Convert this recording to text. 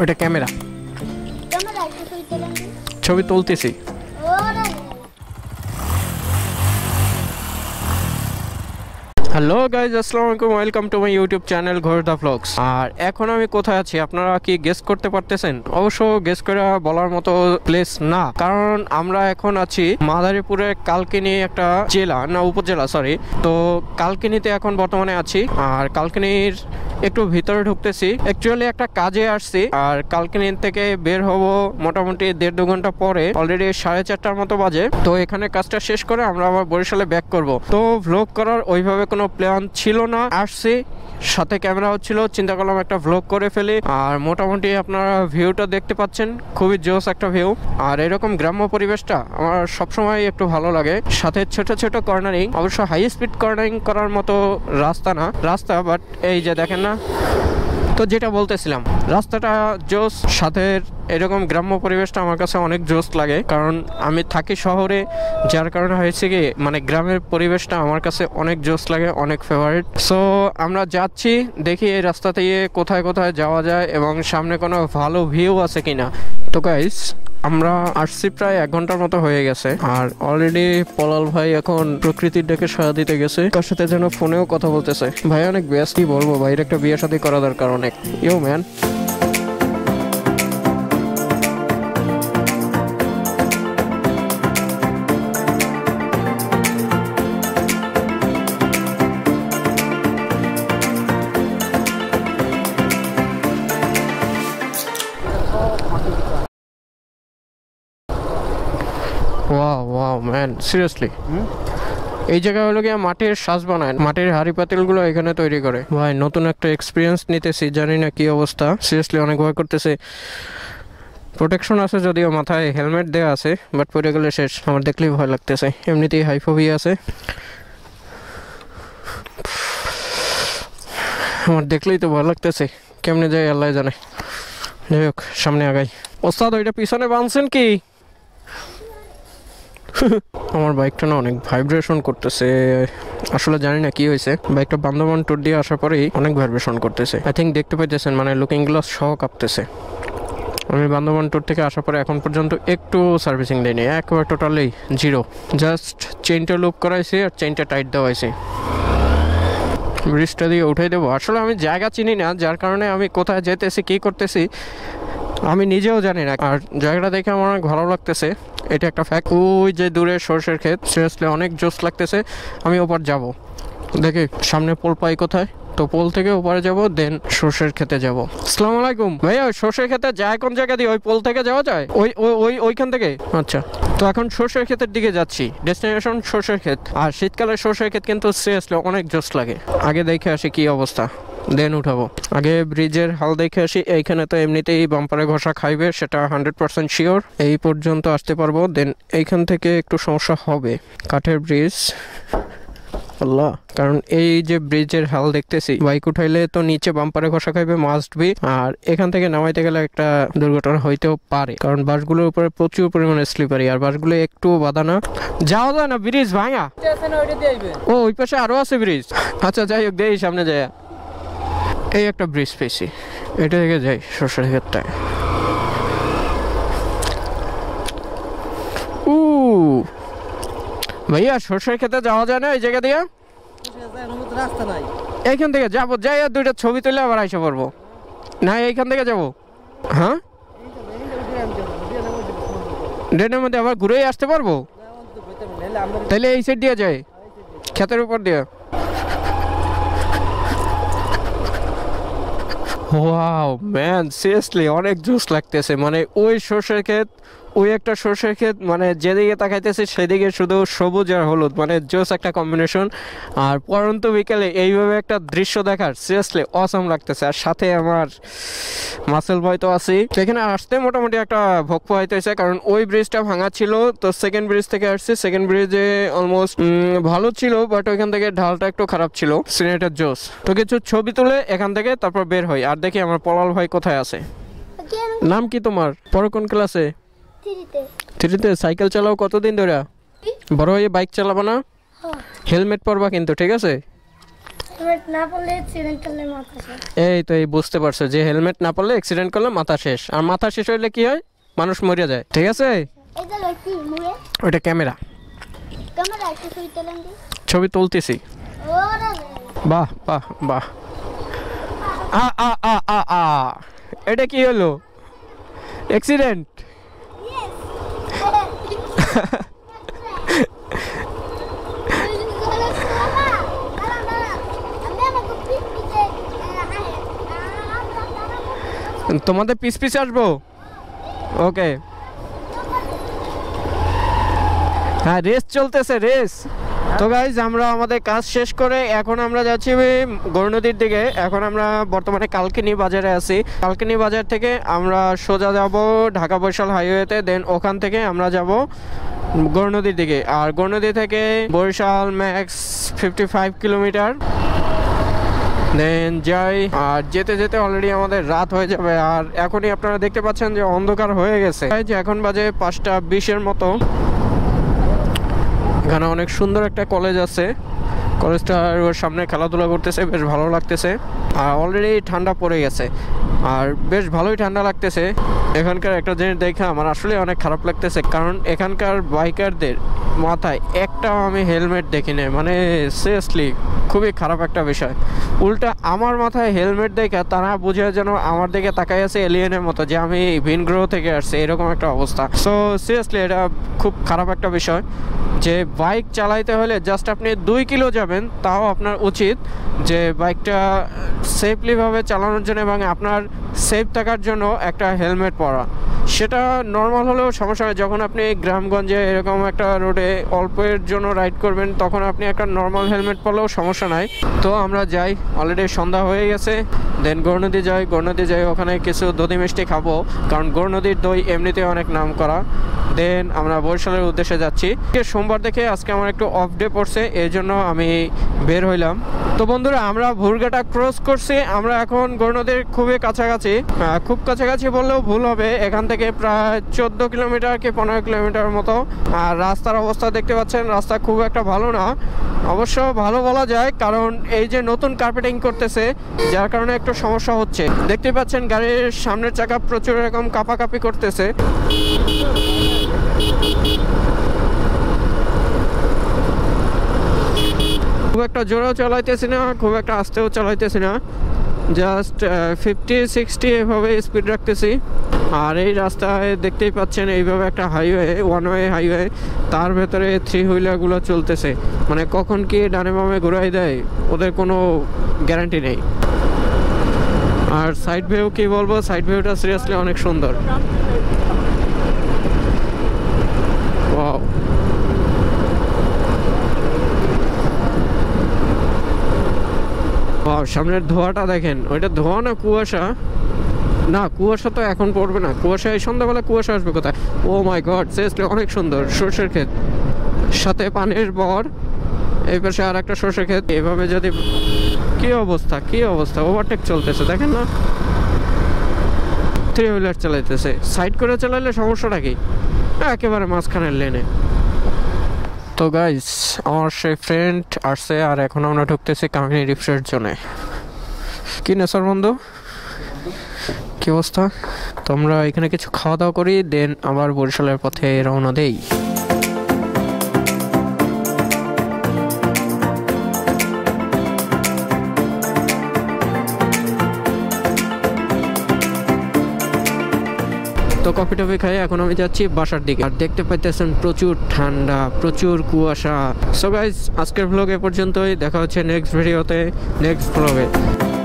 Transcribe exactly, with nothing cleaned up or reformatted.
ওটা camera camera একটু তুলতেলাম ছবি তুলতেছি ওরে हेलो गाइज अस्सलाम वालेकुम welcome to my YouTube channel घोरदा vlogs और এখন আমি কোথায় আছি আপনারা কি গেস করতে পারতেছেন অবশ্য গেস করা বলার মতো প্লেস না কারণ আমরা এখন আছি মাদারীপুরের কালকিনি একটা জেলা না উপজেলা সরি তো কালকিনিতে এখন বর্তমানে আছি আর কালকিনির একটু ভিতরে ঢুকতেছি एक्चुअली একটা কাজে আসছি আর কালকিনি থেকে বের হব মোটামুটি দেড় ঘন্টা পরে অলরেডি সাড়ে চারটার মতো বাজে তো এখানে কাজটা শেষ করে আমরা আবার বরিশালে ব্যাক করব তো ব্লগ করার ওইভাবে কোনো प्लान छिलो ना आसे साथे कैमरा हो चिंता करलाम एक व्लॉग करे फेले और मोटामुटी अपनारा भिउटा देखते पाच्छेन खूबी जोश एक भिउ और एरकम ग्राम्य परिवेशटा आमार सब समय एकटू भालो लागे साथे छोटो छोटो कर्नारिंग अवश्य हाई स्पीड कर्नारिंग करार मतो रास्ता ना रास्ता बाट एई जे देखेन ना तो जेटा बोलतेছিলাম রাস্তাটা জোস সাথে এরকম গ্রাম্য পরিবেশটা আমার কাছে অনেক জোস লাগে কারণ আমি থাকি শহরে যার কারণে হয়েছে কি মানে গ্রামের পরিবেশটা আমার কাছে অনেক জোস লাগে অনেক ফেভারিট সো আমরা যাচ্ছি দেখি এই রাস্তা দিয়ে কোথায় কোথায় যাওয়া যায় এবং সামনে কোনো ভালো ভিউ আছে কিনা তো গাইস আমরা আসছি প্রায় এক ঘন্টার মতো হয়ে গেছে আর অলরেডি পলাল ভাই এখন প্রকৃতির ডাকে সাড়া দিতে গেছে তার সাথে যেন ফোনেও কথা বলতেছে ভাই অনেক ব্যস্ত কি বলবো ভাইয়ের একটা বিয়ে শাদী করা দরকার অনেক ইউ ম্যান सीरियसली এই জায়গা হলো কি মাটির সাজ বানায় মাটির হাড়ি পাতিলগুলো এখানে তৈরি করে ভাই নতুন একটা এক্সপেরিয়েন্স নিতেছি জানি না কি অবস্থা সিরিয়াসলি অনেক ভয় করতেছে প্রোটেকশন আছে যদিও মাথায় হেলমেট দেয়া আছে বাট পরে গেলে শেষ আমার দেখলেই ভয় লাগতেছে এমনিতেই হাই ফোবিয়া আছে আমার দেখলেই তো ভয় লাগতেছে কেমনে যায় আল্লাহ জানে যাই হোক সামনে আগাই ওস্তাদ ওইটা পিছনে বাঁধছেন কি আমার বাইকটা না অনেক ভাইব্রেশন করতেছে আসলে জানি না কি হইছে বাইকটা বান্দরবান টুর দিয়ে আসার পরেই অনেক ভাইব্রেশন করতেছে আই থিংক দেখতে পাইতেছেন মানে লুকিং গ্লাস সহ কাঁপতেছে আমি বান্দরবান টুর থেকে আসার পরে এখন পর্যন্ত একটু সার্ভিসিং দেইনি একবার টোটালি জিরো জাস্ট চেইনটা লুপ করাইছি আর চেইনটা টাইট দেওয়াইছি ব্রিজটা দিয়ে উঠাই দেবো আসলে আমি জায়গা চিনি না যার কারণে আমি কোথায় যেতেছি কি করতেছি আমি নিজেও জানি না আর জায়গাটা দেখে আমার অনেক ভালো লাগতেছে এটা একটা ফ্যাক্ট ওই যে দূরে সরষের ক্ষেত সিরিয়াসলি অনেক জোশ লাগতেছে আমি ওপার যাব দেখি সামনে পোল পাই কোথায় তো পোল থেকে ওপারে যাব দেন সরষের ক্ষেতে যাব আসসালামু আলাইকুম ভাইয়া সরষের ক্ষেতে যায় কোন জায়গা দিয়ে ওই পোল থেকে যাওয়া যায় ওই ওই ওইখান থেকে আচ্ছা তো এখন সরষের ক্ষেতের দিকে যাচ্ছি ডেস্টিনেশন সরষের ক্ষেত আর শীতকালে সরষের ক্ষেত কিন্তু সিরিয়াসলি অনেক জোশ লাগে আগে দেখে আসি কি অবস্থা দেন উঠাবো আগে ব্রিজের হাল দেখে আসি এইখানে তো এমনিতেই বাম্পারে ঘষা খাইবে সেটা হান্ড্রেড পার্সেন্ট শিওর এই পর্যন্ত আসতে পারবো দেন এইখান থেকে একটু সমস্যা হবে কাঠের ব্রিজ আল্লাহ কারণ এই যে ব্রিজের হাল দেখতেছি বাইক উঠাইলে তো নিচে বাম্পারে ঘষা খাইবে মাস্ট বি আর এখান থেকে নামাইতে গেলে একটা দুর্ঘটনা হইতেও পারে কারণ বাসগুলোর উপরে প্রচুর পরিমাণে স্লিপারি আর বাসগুলো একটু বাধা না যাওয়া যায় না ব্রিজ ভাঙা ও ওই পাশে আরো আছে ব্রিজ আচ্ছা যাই হোক দেই সামনে যায় এই একটা ব্রিজ পেয়েছি এটা থেকে যাই সরষের ক্ষেতটায় ও ভাইয়া সরষের ক্ষেতে যাওয়া যায় না এই জায়গা দিয়ে রাস্তা নাই এইখান থেকে যাবো যাই আর দুইটা ছবি তুলে আবার আইসা পড়বো না এইখান থেকে যাবো হ্যাঁ ড্রেনের মধ্যে আবার ঘুরেই আসতে পারবো তাহলে এই সাইড দিয়ে যায় ক্ষেতের উপর দিয়ে ওয়াও ম্যান সিরিয়াসলি অনেক জোস লাগতেছে মানে ওই সরষের ক্ষেত ওই একটা সরষের ক্ষেত মানে যেদিকে তাকাইতেছে সেদিকে শুধু সবুজ আর হলুদ মানে জোস একটা কম্বিনেশন আর পরন্ত বিকেলে এইভাবে একটা দৃশ্য দেখার সিরিয়াসলি অসাম লাগতেছে আর সাথে আমার মাসেল ভাই তো আছি সেখানে আসতে মোটামুটি একটা ভোগ পাইতেছে কারণ ওই ব্রিজটা ভাঙা ছিল তো সেকেন্ড ব্রিজ থেকে আসছি সেকেন্ড ব্রিজে অলমোস্ট ভালো ছিল বাট ওইখান থেকে ঢালটা একটু খারাপ ছিল সিনেটার জোস তো কিছু ছবি তুলে এখান থেকে তারপর বের হই আর দেখি আমার পলাল ভাই কোথায় আছে নাম কি তোমার পড়ো কোন ক্লাসে থ্রিতে সাইকেল চালাও কতদিন ধরে বড় হয়ে বাইক চালাবো না হেলমেট পরবা কিন্তু ঠিক আছে হেলমেট না পরলে অ্যাক্সিডেন্ট করলে মাথা শেষ। এই তো এই বুঝতে পারছো যে হেলমেট না পরলে অ্যাক্সিডেন্ট করলে মাথা শেষ, আর মাথা শেষ হইলে কি হয় মানুষ মরে যায়। ঠিক আছে এটা কি মুরে ওটা ক্যামেরা ক্যামেরা কি ছবি তোলেন দি ছবি তুলতেছি। ওরে বাহ বাহ বাহ আ আ আ আ আ এটা কি হলো অ্যাক্সিডেন্ট। ইয়েস तुम्हारे पिस पिस आसब ओके हाँ रेस चलते से रेस तो गाइज हमारे काज शेष कर गौरनदीर दिखे एखन बर्तमाने कालकिनी बजारे आसी। कालकिनी बजार थेके सोजा जाब ढाका बरिशाल हाईवे दें ओखान थेके आमरा जाब गौरनदीर दिखे और गौरनदी थेके Barishal max fifty five kilometre दें जाए जेते जेते अलरेडी हमारे रात हो जाए और एखोनी अपनारा देखते पाच्छेन जे अंधकार हो गेछे। एखन बाजे पाँचटा बीशेर मतो एखाने अनेक सुंदर एकटा कलेज आछे कलेजटार सामने खेलाधुला करतेछे बेश भालो लागतेछे और अलरेडी ठंडा पड़े गेछे और बेश भालोई ठंडा लागतेछे। एखानकार एकटा जिनिस देखे आमार आसले अनेक खाराप लागतेछे कारण एखानकार बाइकारदेर माथाय एकटा आमि हेलमेट देखि ना माने सिरियासलि खुबই খারাপ একটা বিষয়। উল্টা আমার মাথায় হেলমেট দেখে তারা বুঝে যেন আমার দিকে তাকায় আছে এলিয়েনের মতো যে আমি ভিন গ্রহ থেকে আসছি এরকম একটা অবস্থা। সো সিরিয়াসলি এটা খুব খারাপ একটা বিষয় যে বাইক চালাইতে হলে জাস্ট আপনি দুই কিলো যাবেন তাও আপনার উচিত যে বাইকটা সেফলিভাবে চালানোর জন্য এবং আপনার সেফ থাকার জন্য একটা হেলমেট পরা। সেটা নর্মাল হলেও সমস্যা হয় যখন আপনি গ্রামগঞ্জে এরকম একটা রোডে অল্পের জন্য রাইড করবেন তখন আপনি একটা নর্মাল হেলমেট পরলেও সমস্যা নাই। তো আমরা যাই অলরেডি সন্ধ্যা হয়ে গেছে দেন গৌরনদী যাই। গৌরনদী যাই ওখানে কিছু দধি মিষ্টি খাবো কারণ গৌরনদীর দই এমনিতে অনেক নাম করা। দেন আমরা বরিশালের উদ্দেশ্যে যাচ্ছি। সোমবার দেখে আজকে আমার একটু অফ ডে পড়ছে এই জন্য আমি বের হইলাম। তো বন্ধুরা আমরা ভুরঘাটা ক্রস করছি আমরা এখন গৌরনদীর খুবই কাছাকাছি খুব কাছাকাছি বললেও ভুল হবে এখান থেকে প্রায় চোদ্দো কিলোমিটার কি পনেরো কিলোমিটার মতো। আর রাস্তার অবস্থা দেখতে পাচ্ছেন রাস্তা খুব একটা ভালো না, অবশ্য ভালো বলা যায় কারণ এই যে নতুন কার্পেটিং করতেছে যার কারণে একটু সমস্যা হচ্ছে। দেখতে পাচ্ছেন গাড়ির সামনের চাকা প্রচুর এরকম কাঁপাকাঁপি করতেছে। খুব একটা জোরেও চালাইতেছি না খুব একটা আস্তেও চালাইতেছি না জাস্ট ফিফটি সিক্সটি এভাবে স্পিড রাখতেছি। আর এই রাস্তায় দেখতেই পাচ্ছেন এইভাবে একটা হাইওয়ে ওয়ান ওয়ে হাইওয়ে তার ভেতরে থ্রি হুইলারগুলো চলতেছে মানে কখন কি ডানে বামে ঘুরাই দেয় ওদের কোনো গ্যারান্টি নেই। আর সাইড ভিউ কি বলবো সাইড ভিউটা সিরিয়াসলি অনেক সুন্দর। ওয়াও ওয়াও সামনের ধোঁয়াটা দেখেন ওইটা ধোঁয়া না কুয়াশা না কুয়াশা তো এখন পড়বে না কুয়াশা এই সন্ধ্যাবেলা কুয়াশা আসবে কোথায়। ও মাই গড সিরিয়াসলি অনেক সুন্দর সরষের ক্ষেত সাথে পানির বর এই পাশে আর একটা সরষের ক্ষেত এভাবে যদি কি অবস্থা কি অবস্থা ওভারটেক চলতেছে দেখেন না থ্রি হুইলার চালাইতেছে সাইড করে চালাইলে সমস্যাটা কি একেবারে মাঝখানের লেনে। তো গাইস আমার সেই ফ্রেন্ড আসছে আর এখন আমরা ঢুকতেছি কাহিনী রিফ্রেশের জন্য। কি নেশার বন্ধু কি অবস্থা তোমরা এখানে কিছু খাওয়া দাওয়া করি দেন আবার বরিশালের পথে রওনা দেই। তো কফি টফি খাই এখন আমি যাচ্ছি বাসার দিকে আর দেখতে পাইতেছেন প্রচুর ঠান্ডা প্রচুর কুয়াশা। সো গাইস আজকের ভ্লগ এ পর্যন্তই দেখা হচ্ছে নেক্সট ভিডিওতে নেক্সট ভ্লগে।